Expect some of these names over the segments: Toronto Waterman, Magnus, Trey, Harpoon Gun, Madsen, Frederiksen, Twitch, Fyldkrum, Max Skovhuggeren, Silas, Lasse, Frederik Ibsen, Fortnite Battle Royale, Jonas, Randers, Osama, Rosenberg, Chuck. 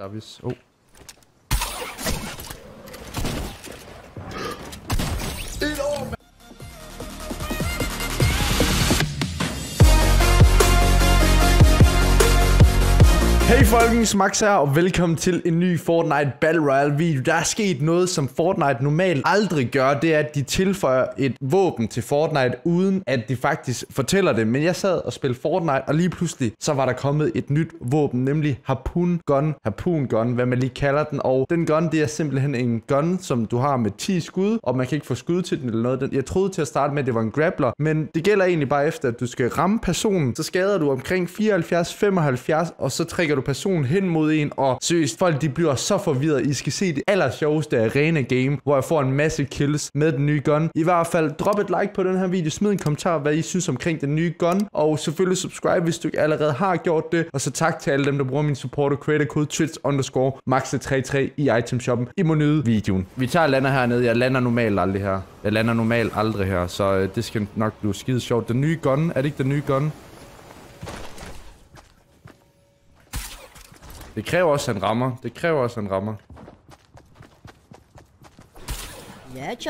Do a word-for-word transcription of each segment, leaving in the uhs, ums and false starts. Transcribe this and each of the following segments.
Da bist du. Oh. Hey folkens, Max her, og velkommen til en ny Fortnite Battle Royale video. Der er sket noget, som Fortnite normalt aldrig gør, det er, at de tilføjer et våben til Fortnite, uden at de faktisk fortæller det. Men jeg sad og spillede Fortnite, og lige pludselig, så var der kommet et nyt våben, nemlig Harpoon Gun, Harpoon Gun, hvad man lige kalder den. Og den gun, det er simpelthen en gun, som du har med ti skud, og man kan ikke få skud til den eller noget. Jeg troede til at starte med, at det var en grappler, men det gælder egentlig bare efter, at du skal ramme personen, så skader du omkring fireoghalvfjerds til femoghalvfjerds, og så trækker du personen hen mod en, og seriøst, folk de bliver så forvirret. I skal se det allersjoveste arena game, hvor jeg får en masse kills med den nye gun. I hvert fald, drop et like på den her video, smid en kommentar, hvad I synes omkring den nye gun, og selvfølgelig subscribe, hvis du ikke allerede har gjort det, og så tak til alle dem, der bruger min support og creator kode twitch underscore max tre tre i itemshoppen. I må nyde videoen. Vi tager lander hernede, jeg lander normalt aldrig her. Jeg lander normalt aldrig her, så øh, det skal nok blive skide sjovt. Den nye gun, er det ikke den nye gun? Det kræver også, han rammer. Det kræver også, han rammer. Ja, Chuck.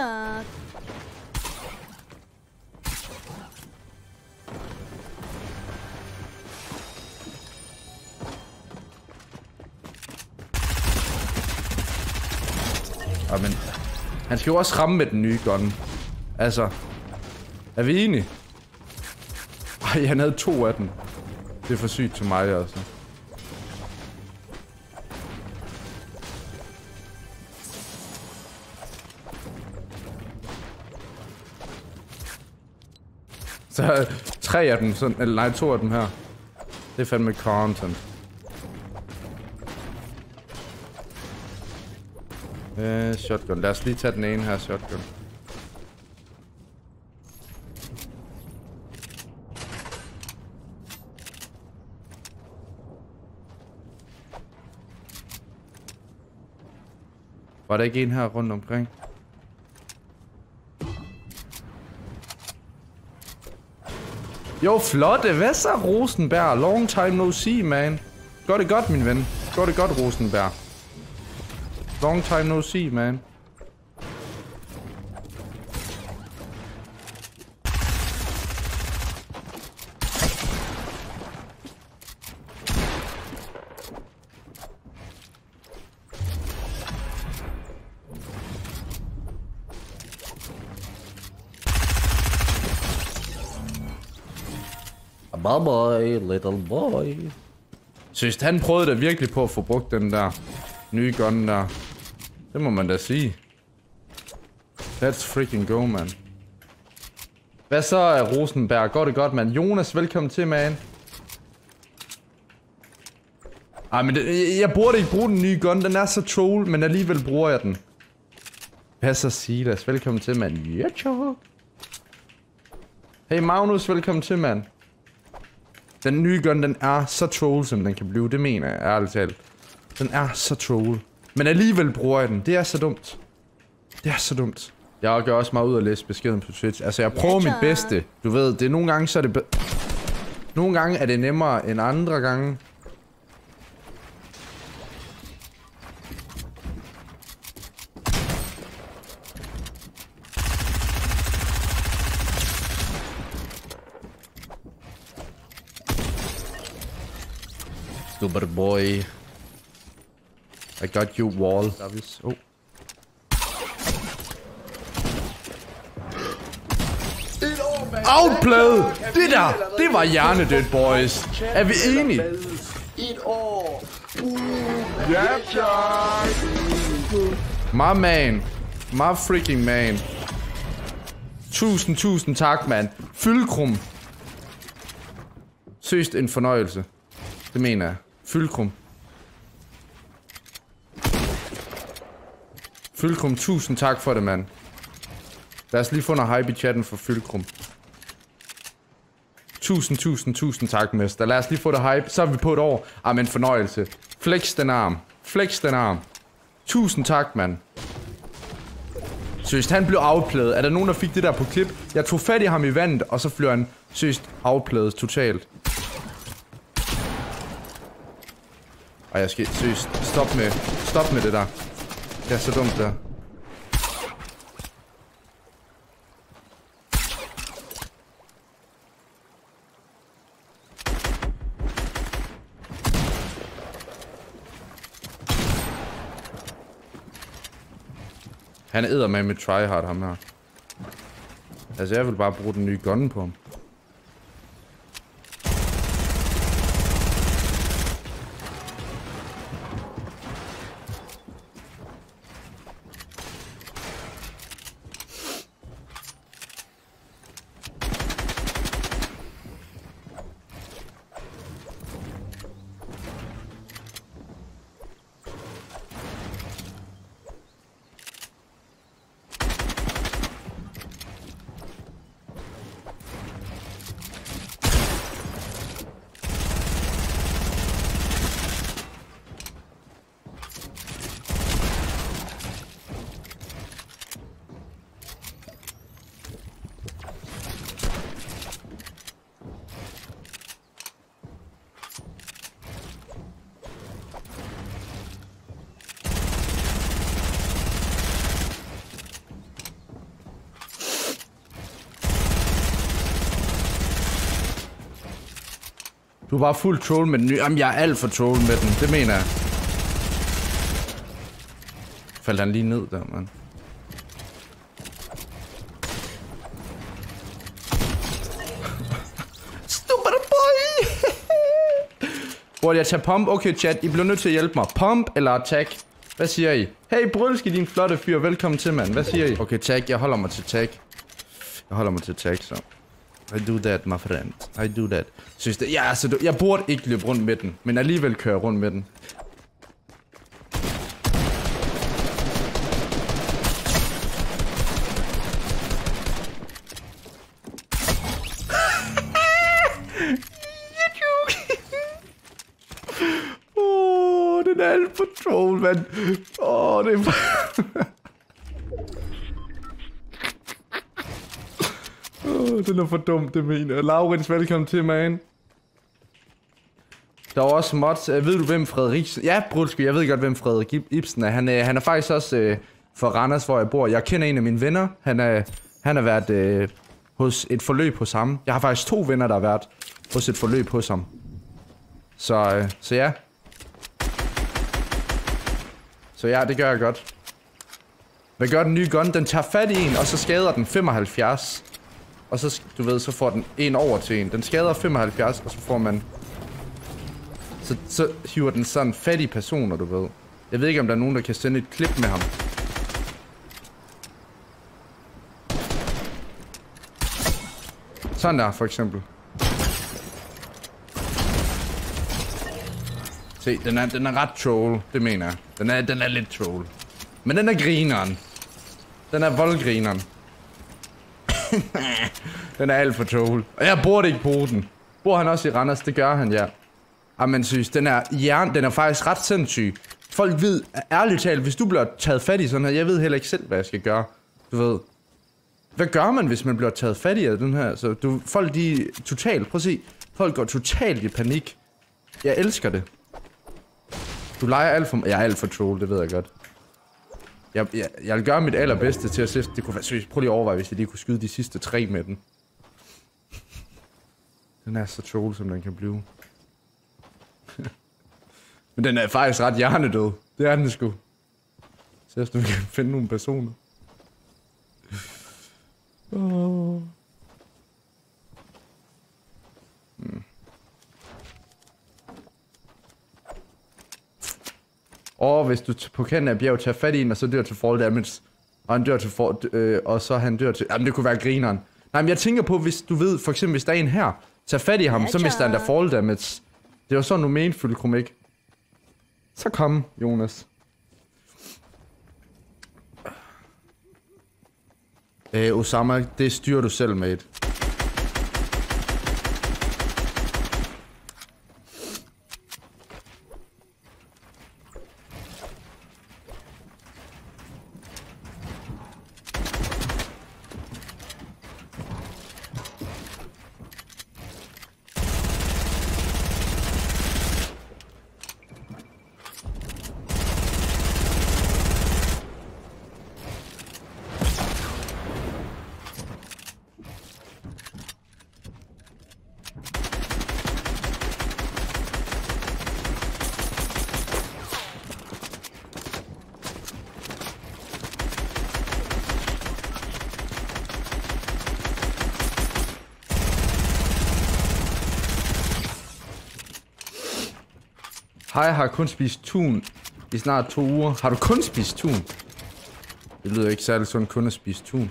Ah, men han skal jo også ramme med den nye gun. Altså, er vi enige? Ej, han havde to af den. Det er for sygt til mig, altså. Så er tre af dem, sådan, eller nej, to af dem her. Det er fandme content. Øh, shotgun. Lad os lige tage den ene her, shotgun. Var der ikke en her rundt omkring? Jo, flotte. Hvad så, Rosenberg? Long time no see, man. Gør det godt, min ven. Gør det godt, Rosenberg. Long time no see, man. Bye bye, little boy. Synes, han prøvede da virkelig på at få brugt den der nye gun der. Det må man da sige. Let's freaking go, man. Hvad så, Rosenberg? Går det godt, man? Jonas, velkommen til, man. Ej, men det, jeg burde ikke bruge den nye gun. Den er så troll, men alligevel bruger jeg den. Hvad så, Silas? Velkommen til, man. Yeah, tjo. Hey, Magnus, velkommen til, man. Den nye gun, den er så troll, som den kan blive. Det mener jeg, ærligt talt. Den er så troll. Men alligevel bruger jeg den. Det er så dumt. Det er så dumt. Jeg gør også meget ud at læse beskeden på Twitch. Altså, jeg prøver mit bedste. Du ved, det er nogle gange, så er det... Nogle gange er det nemmere end andre gange. Super boy. I got you, wall. Oh. Outplayed! Det der, det var hjernedødt, boys. Er vi enige? Et år. My man. My freaking man. Tusind, tusind tak, mand. Fyldkrum. Søst en fornøjelse. Det mener jeg. Fyldkrum. Fyldkrum, tusind tak for det, mand. Lad os lige få noget hype i chatten for Fyldkrum. Tusind, tusind, tusind tak, mester. Lad os lige få det hype. Så er vi på et år. Ah, men fornøjelse. Flex den arm. Flex den arm. Tusind tak, mand. Søst, han blev afplædet. Er der nogen, der fik det der på klip? Jeg tog fat i ham i vandet, og så fløj han søst afplædet totalt. Ej, jeg skal seriøst. Stop med, stop med det der. Det er så dumt der. Han æder med mit tryhard, ham her. Altså, jeg vil bare bruge den nye gun på ham. Du er bare fuld troll med den nye. Jamen, jeg er alt for troll med den. Det mener jeg. Faldt han lige ned der, mand. Stupid boy! Hvor jeg tager pump? Okay, chat. I bliver nødt til at hjælpe mig. Pump eller attack? Hvad siger I? Hey, Brølski, din flotte fyr. Velkommen til, mand. Hvad siger I? Okay, tag. Jeg holder mig til tag. Jeg holder mig til tag, så. I do that, my friend. I do that. Synes det, ja, så du, jeg burde ikke løbe rundt med den, men alligevel kører rundt med den. Åh, oh, den er alt for troll, mand. Åh, oh, det er... Det er for dumt, det mener. Laurits, velkommen til, man. Der var også mods. Ved du, hvem Frederiksen... Ja, Brudske, jeg ved godt, hvem Frederik Ibsen er. Han, øh, han er faktisk også øh, fra Randers, hvor jeg bor. Jeg kender en af mine venner. Han har han er været øh, hos et forløb hos ham. Jeg har faktisk to venner, der har været hos et forløb hos ham. Så, øh, så ja. Så ja, det gør jeg godt. Hvad gør den nye gun? Den tager fat i en, og så skader den femoghalvfjerds. Og så, du ved, så får den en over til en. Den skader femoghalvfjerds, og så får man... Så, så hiver den sådan fattige personer, du ved. Jeg ved ikke, om der er nogen, der kan sende et klip med ham. Sådan der, for eksempel. Se, den er, den er ret troll, det mener jeg. Den er, den er lidt troll. Men den er grineren. Den er voldgrineren. Den er alt for troll. Og jeg burde ikke bruge den. Bor han også i Randers? Det gør han, ja. Ah, men synes, den er jern, den er faktisk ret sindssyg. Folk ved, ærligt talt, hvis du bliver taget fat i sådan her, jeg ved heller ikke selv, hvad jeg skal gøre. Du ved, hvad gør man, hvis man bliver taget fat i af den her? Så du, folk de totalt, prøv at se, folk går totalt i panik. Jeg elsker det. Du leger alt for, jeg er alt for troll, det ved jeg godt. Jeg, jeg, jeg vil gøre mit allerbedste til at sidste. Det kunne være seriøst. Prøv lige at overveje, hvis jeg lige kunne skyde de sidste tre med den. Den er så troll, som den kan blive. Men den er faktisk ret hjernedød. Det er den sgu. Så efter vi kan finde nogle personer. Oh. Hmm. Og hvis du på kanten af bjerget tager fat i en, og så dør til fall damage, og han dør til fall, øh, og så han dør til... Jamen, det kunne være grineren. Nej, men jeg tænker på, hvis du ved, for eksempel hvis der er en her, tager fat i ham, så mister han der fall damage. Det var sådan, du mente, Fyldkrum, ikke? Så kom, Jonas. Øh, Osama, det styrer du selv, mate. Hej, har kun spist tun i snart to uger. Har du kun spist tun? Det lyder ikke særlig sådan kun at spise tun.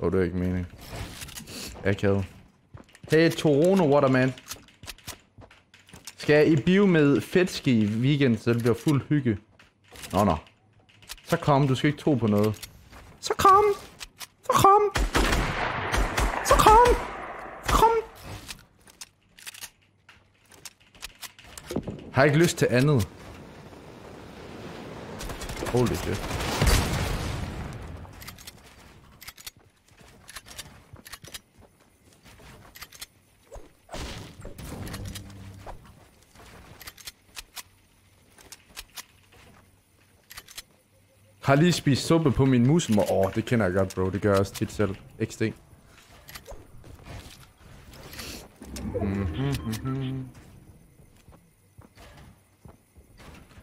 Åh, oh, det er ikke meningen. Akavet. Hey, Toronto Waterman. Skal jeg i bio med fedtski i weekenden, så det bliver fuld hygge? Nå, nå. Så kom, du skal ikke tro på noget. Så kom! Så kom! Så kom! Så kom! Har ikke lyst til andet. Holy shit. Jeg har lige spist suppe på min musemor. Åh, oh, det kender jeg godt, bro. Det gør jeg også tit selv. X D. Mm-hmm. Jeg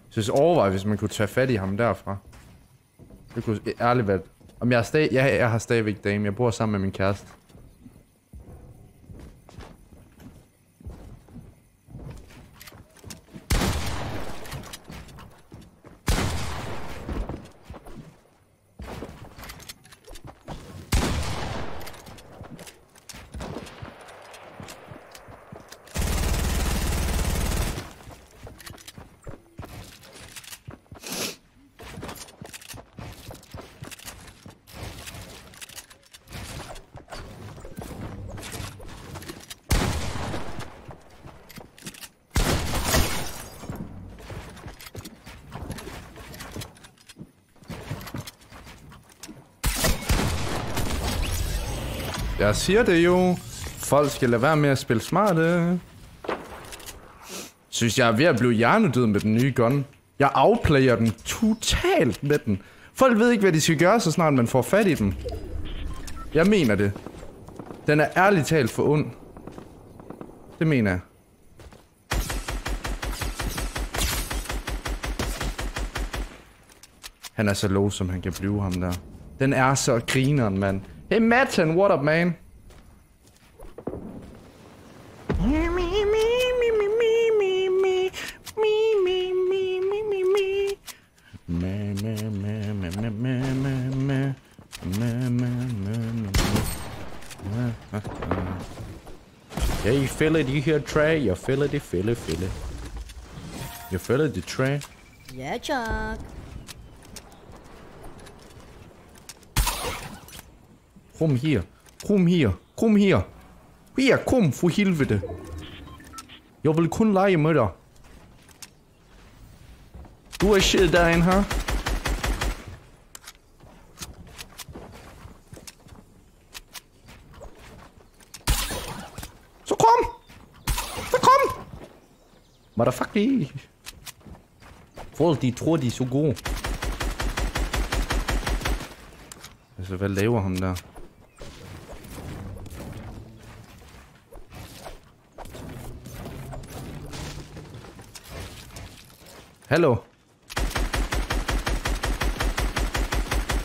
synes overvej, hvis man kunne tage fat i ham derfra. Det kunne ærligt være... Om jeg, er stav... ja, jeg har stadigvæk dame. Jeg bor sammen med min kæreste. Jeg siger det jo. Folk skal lade være med at spille smarte. Synes jeg er ved at blive hjernedød med den nye gun. Jeg afplayer den totalt med den. Folk ved ikke, hvad de skal gøre, så snart man får fat i dem. Jeg mener det. Den er ærligt talt for ond. Det mener jeg. Han er så low, som han kan blive, ham der. Den er så grineren, mand. Hey Madsen, what up, man? Yeah, you feel it, you hear Trey? You feel it, you feel it, feel it. You feel it, the Trey? Yeah, Chuck. Krum her, krum her, krum her. Her, krum for helvede. Jeg vil kun lege med dig. Du er shit derinde her. Så kom! Så kom! Motherfucker. Folk de tror de er så gode. Altså hvad laver ham der? Hallo.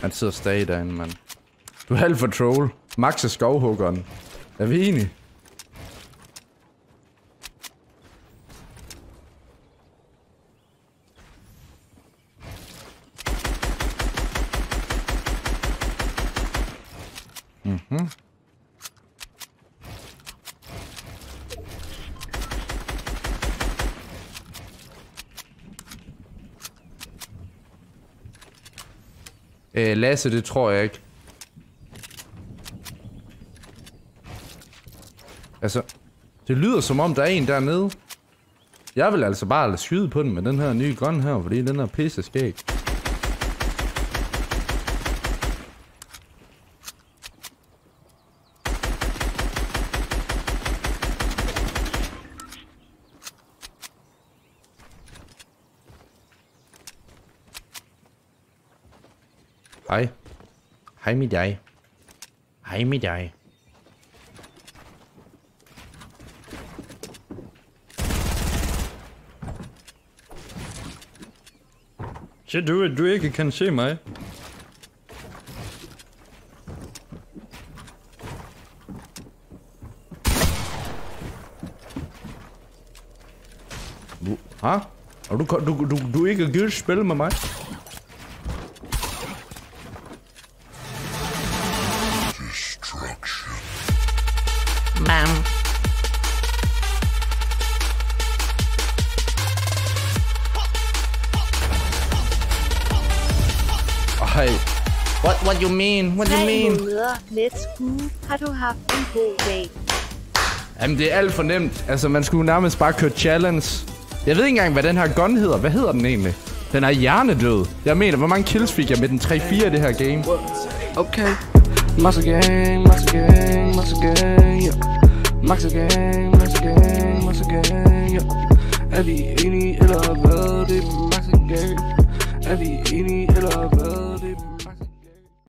Han sidder stadig derinde, mand. Du er halv for troll. Max Skovhuggeren. Er vi enige? Mhm. Øh, Lasse, det tror jeg ikke. Altså, det lyder som om, der er en dernede. Jeg vil altså bare lade skyde på den med den her nye gun her, fordi den her pisse skæg. Hej. Hej med dig. Hej med dig. Shit, du, du ikke kan se mig. Du, ha? Og du, du, du, du ikke gider spille med mig? What what you mean? What you mean? Let's go. Har du haft en god dag? Jamen det er alt for nemt. Altså man skulle nærmest bare køre challenge. Jeg ved ikke engang hvad den her gun hedder. Hvad hedder den egentlig? Den er hjernedød. Jeg mener, hvor mange kills fik jeg med den tre fire i det her game? Okay. Max again, Max again, Max again, yeah. Max again, Max again, Max again, yeah. Er vi